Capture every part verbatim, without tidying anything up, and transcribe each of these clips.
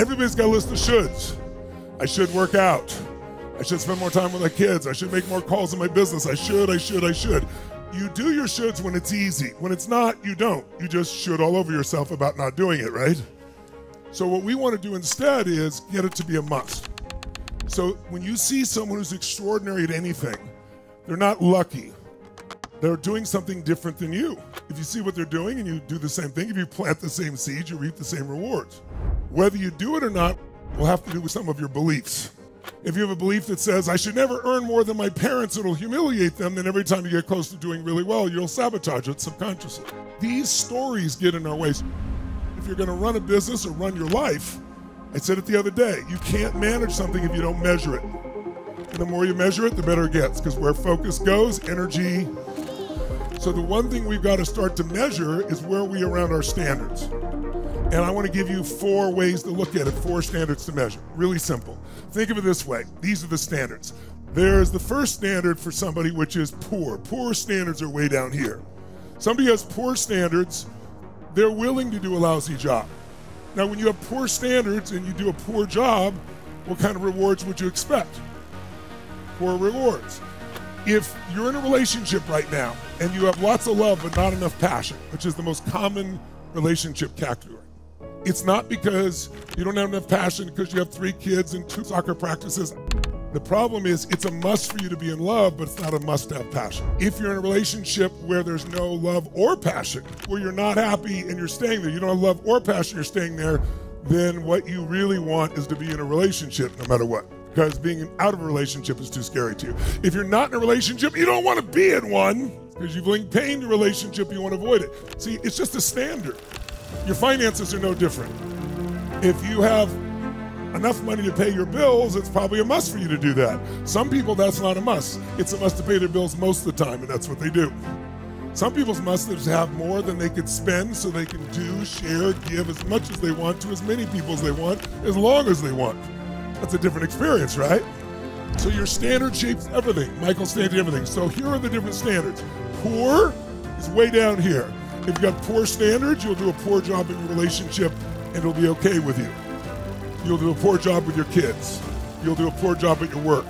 Everybody's got a list of shoulds. I should work out. I should spend more time with my kids. I should make more calls in my business. I should, I should, I should. You do your shoulds when it's easy. When it's not, you don't. You just should all over yourself about not doing it, right? So what we want to do instead is get it to be a must. So when you see someone who's extraordinary at anything, they're not lucky. They're doing something different than you. If you see what they're doing and you do the same thing, if you plant the same seed, you reap the same rewards. Whether you do it or not will have to do with some of your beliefs. If you have a belief that says, I should never earn more than my parents, it'll humiliate them, then every time you get close to doing really well, you'll sabotage it subconsciously. These stories get in our way. If you're gonna run a business or run your life, I said it the other day, you can't manage something if you don't measure it. And the more you measure it, the better it gets, because where focus goes, energy. So the one thing we've got to start to measure is where we are around our standards. And I want to give you four ways to look at it, four standards to measure. Really simple. Think of it this way. These are the standards. There's the first standard for somebody, which is poor. Poor standards are way down here. Somebody has poor standards, they're willing to do a lousy job. Now, when you have poor standards and you do a poor job, what kind of rewards would you expect? Poor rewards. If you're in a relationship right now and you have lots of love but not enough passion, which is the most common relationship category, it's not because you don't have enough passion because you have three kids and two soccer practices. The problem is it's a must for you to be in love, but it's not a must to have passion. If you're in a relationship where there's no love or passion, where you're not happy and you're staying there, you don't have love or passion, you're staying there, then what you really want is to be in a relationship no matter what, because being out of a relationship is too scary to you. If you're not in a relationship, you don't want to be in one because you've linked pain to a relationship, you want to avoid it. See, it's just a standard. Your finances are no different. If you have enough money to pay your bills, it's probably a must for you to do that. Some people, that's not a must. It's a must to pay their bills most of the time, and that's what they do. Some people's must is to have more than they could spend so they can do, share, give as much as they want to as many people as they want, as long as they want. That's a different experience, right? So your standard shapes everything. Michael stands everything. So here are the different standards. Poor is way down here. If you've got poor standards, you'll do a poor job in your relationship and it'll be okay with you. You'll do a poor job with your kids. You'll do a poor job at your work.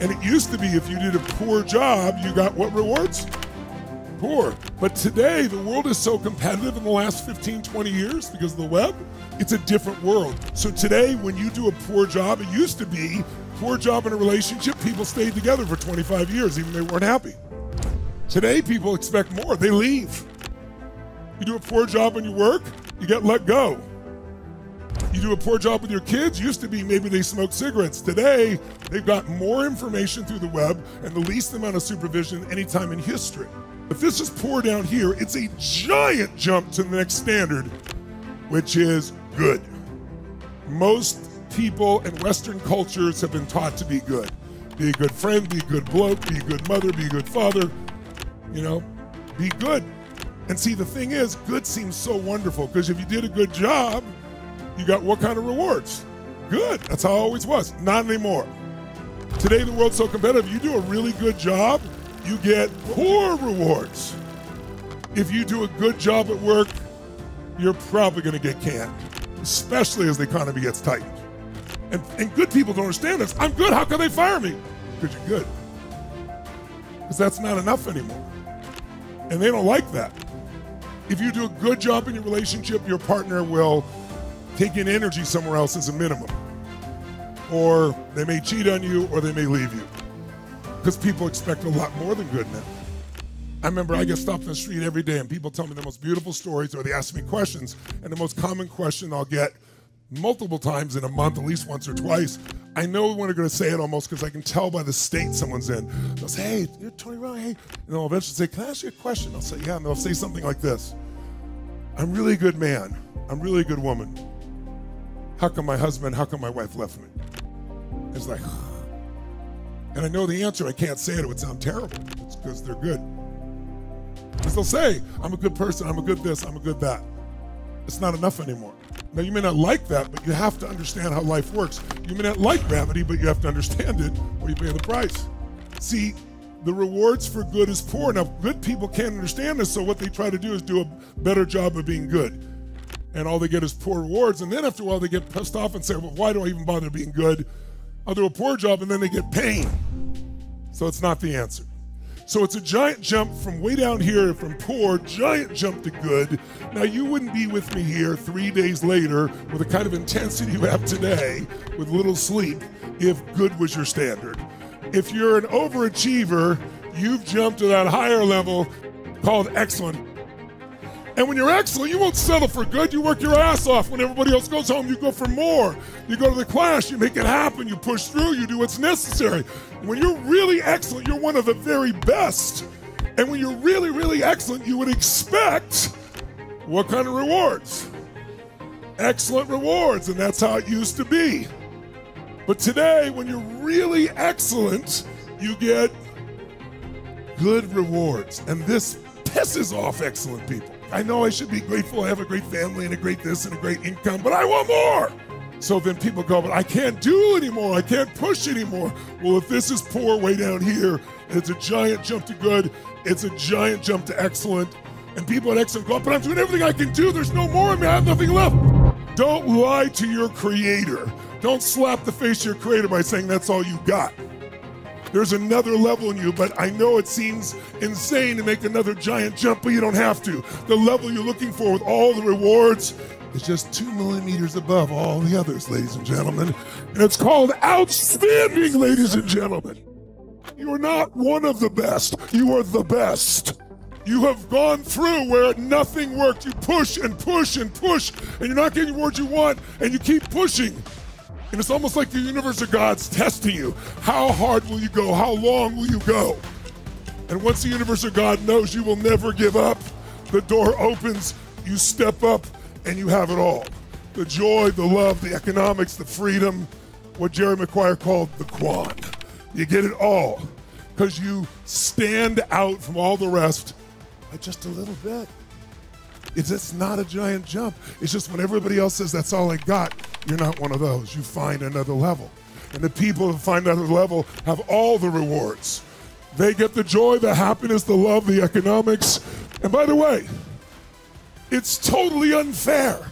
And it used to be if you did a poor job, you got what rewards? Poor. But today, the world is so competitive in the last fifteen, twenty years because of the web, it's a different world. So today, when you do a poor job, it used to be poor job in a relationship, people stayed together for twenty-five years, even if they weren't happy. Today, people expect more. They leave. You do a poor job in your work, you get let go. You do a poor job with your kids. Used to be maybe they smoked cigarettes. Today, they've got more information through the web and the least amount of supervision any time in history. If this is poor down here, it's a giant jump to the next standard, which is good. Most people in Western cultures have been taught to be good. Be a good friend, be a good bloke, be a good mother, be a good father, you know, be good. And see, the thing is, good seems so wonderful, because if you did a good job, you got what kind of rewards? Good. That's how it always was. Not anymore. Today, the world's so competitive. You do a really good job, you get poor rewards. If you do a good job at work, you're probably going to get canned, especially as the economy gets tightened. And, and good people don't understand this. I'm good. How can they fire me? Because you're good. Because that's not enough anymore. And they don't like that. If you do a good job in your relationship, your partner will take in energy somewhere else as a minimum. Or they may cheat on you, or they may leave you. Because people expect a lot more than good now. I remember I get stopped in the street every day and people tell me the most beautiful stories, or they ask me questions, and the most common question I'll get multiple times in a month, at least once or twice, I know when they're gonna say it almost because I can tell by the state someone's in. They'll say, hey, you're Tony Robbins, hey. And they'll eventually say, can I ask you a question? I'll say, yeah, and they'll say something like this. I'm really a good man. I'm really a good woman. How come my husband, how come my wife left me? It's like, and I know the answer, I can't say it, it would sound terrible. It's because they're good. Because they'll say, I'm a good person, I'm a good this, I'm a good that. It's not enough anymore. Now, you may not like that, but you have to understand how life works. You may not like gravity, but you have to understand it, or you pay the price. See, the rewards for good is poor. Now, good people can't understand this, so what they try to do is do a better job of being good. and all they get is poor rewards. And then after a while, they get pissed off and say, well, why do I even bother being good? I'll do a poor job, and then they get pain. So it's not the answer. So it's a giant jump from way down here, from poor, giant jump to good. Now, you wouldn't be with me here three days later with the kind of intensity you have today with little sleep if good was your standard. If you're an overachiever, you've jumped to that higher level called excellent. And when you're excellent, you won't settle for good. You work your ass off. When everybody else goes home, you go for more. You go to the class, you make it happen, you push through, you do what's necessary. When you're really excellent, you're one of the very best. And when you're really, really excellent, you would expect what kind of rewards? Excellent rewards, and that's how it used to be. But today, when you're really excellent, you get good rewards. And this pisses off excellent people. I know I should be grateful I have a great family and a great this and a great income, but I want more. So then people go, but I can't do anymore. I can't push anymore. Well, if this is poor way down here, and it's a giant jump to good, it's a giant jump to excellent, and people at excellent go, but I'm doing everything I can do. There's no more in me. I have nothing left. Don't lie to your creator. Don't slap the face of your creator by saying that's all you got. There's another level in you, but I know it seems insane to make another giant jump, but you don't have to. The level you're looking for with all the rewards is just two millimeters above all the others, ladies and gentlemen. And it's called outstanding, ladies and gentlemen. You're not one of the best. You are the best. You have gone through where nothing worked. You push and push and push, and you're not getting the rewards you want, and you keep pushing. And it's almost like the universe of God's testing you. How hard will you go? How long will you go? And once the universe of God knows you will never give up, the door opens, you step up, and you have it all. The joy, the love, the economics, the freedom, what Jerry Maguire called the Quan. You get it all because you stand out from all the rest by just a little bit. It's just not a giant jump. It's just when everybody else says, that's all I got, you're not one of those. You find another level. And the people who find another level have all the rewards. They get the joy, the happiness, the love, the economics. And by the way, it's totally unfair.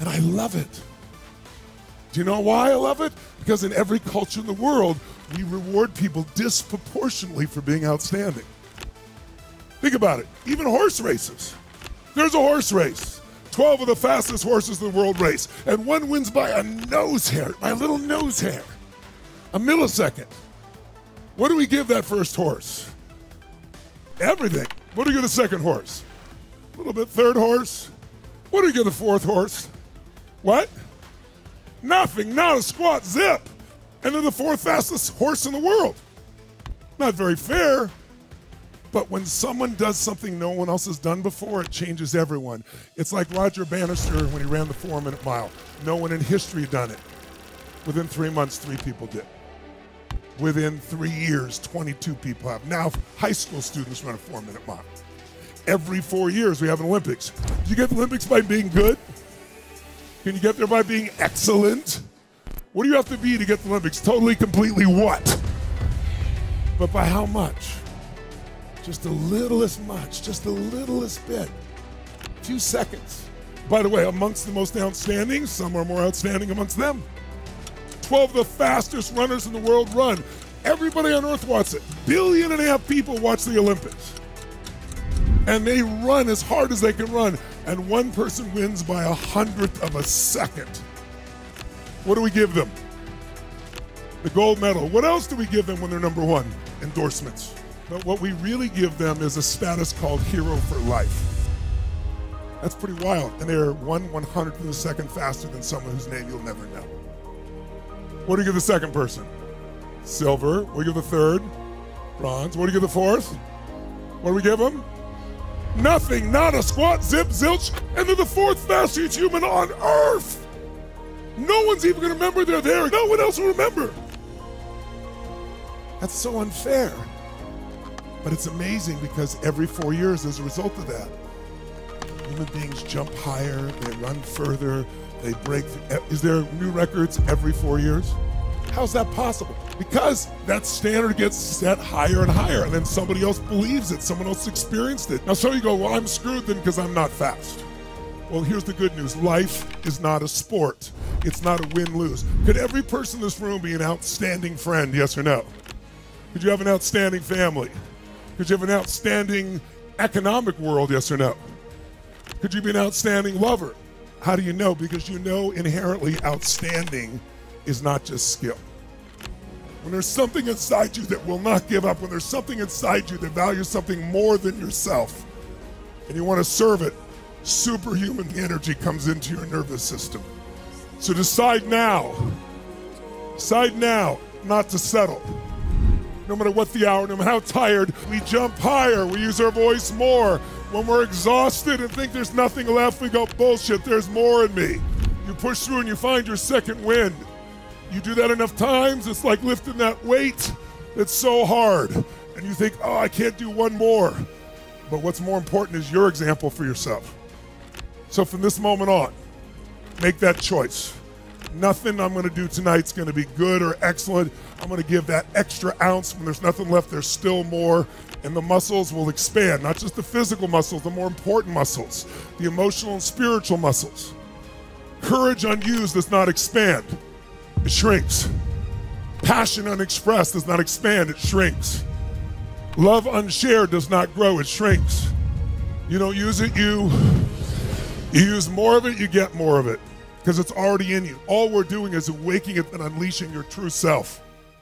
And I love it. Do you know why I love it? Because in every culture in the world, we reward people disproportionately for being outstanding. Think about it. Even horse races. There's a horse race. twelve of the fastest horses in the world race. And one wins by a nose hair, by a little nose hair, a millisecond. What do we give that first horse? Everything. What do we give the second horse? A little bit. Third horse. What do we give the fourth horse? What? Nothing. Not a squat. Zip. And then the fourth fastest horse in the world. Not very fair. But when someone does something no one else has done before, it changes everyone. It's like Roger Bannister when he ran the four-minute mile. No one in history had done it. Within three months, three people did. Within three years, twenty-two people have. Now, high school students run a four-minute mile. Every four years, we have an Olympics. Do you get the Olympics by being good? Can you get there by being excellent? What do you have to be to get the Olympics? Totally, completely what? But by how much? Just the littlest much, just the littlest bit, a few seconds. By the way, amongst the most outstanding, some are more outstanding amongst them. twelve of the fastest runners in the world run. Everybody on earth watches it. Billion and a half people watch the Olympics. And they run as hard as they can run. And one person wins by a hundredth of a second. What do we give them? The gold medal. What else do we give them when they're number one? Endorsements. But what we really give them is a status called hero for life. That's pretty wild. And they're one one hundredth of a second faster than someone whose name you'll never know. What do you give the second person? Silver. What do you give the third? Bronze. What do you give the fourth? What do we give them? Nothing. Not a squat. Zip. Zilch. And they're the fourth fastest human on earth. No one's even going to remember they're there. No one else will remember. That's so unfair. But it's amazing because every four years, as a result of that, human beings jump higher, they run further, they break. Is there new records every four years? How's that possible? Because that standard gets set higher and higher, and then somebody else believes it, someone else experienced it. Now, so you go, well, I'm screwed then because I'm not fast. Well, here's the good news. Life is not a sport. It's not a win-lose. Could every person in this room be an outstanding friend, yes or no? Could you have an outstanding family? Could you have an outstanding economic world, yes or no? Could you be an outstanding lover? How do you know? Because you know inherently outstanding is not just skill. When there's something inside you that will not give up, when there's something inside you that values something more than yourself, and you want to serve it, superhuman energy comes into your nervous system. So decide now, decide now not to settle. No matter what the hour, no matter how tired, we jump higher, we use our voice more. When we're exhausted and think there's nothing left, we go, bullshit, there's more in me. You push through and you find your second wind. You do that enough times, it's like lifting that weight that's so hard. And you think, oh, I can't do one more. But what's more important is your example for yourself. So from this moment on, make that choice. Nothing I'm gonna do tonight's gonna be good or excellent. I'm gonna give that extra ounce. When there's nothing left, there's still more. And the muscles will expand, not just the physical muscles, the more important muscles, the emotional and spiritual muscles. Courage unused does not expand, it shrinks. Passion unexpressed does not expand, it shrinks. Love unshared does not grow, it shrinks. You don't use it, you, you use more of it, you get more of it, because it's already in you. All we're doing is awaking it and unleashing your true self.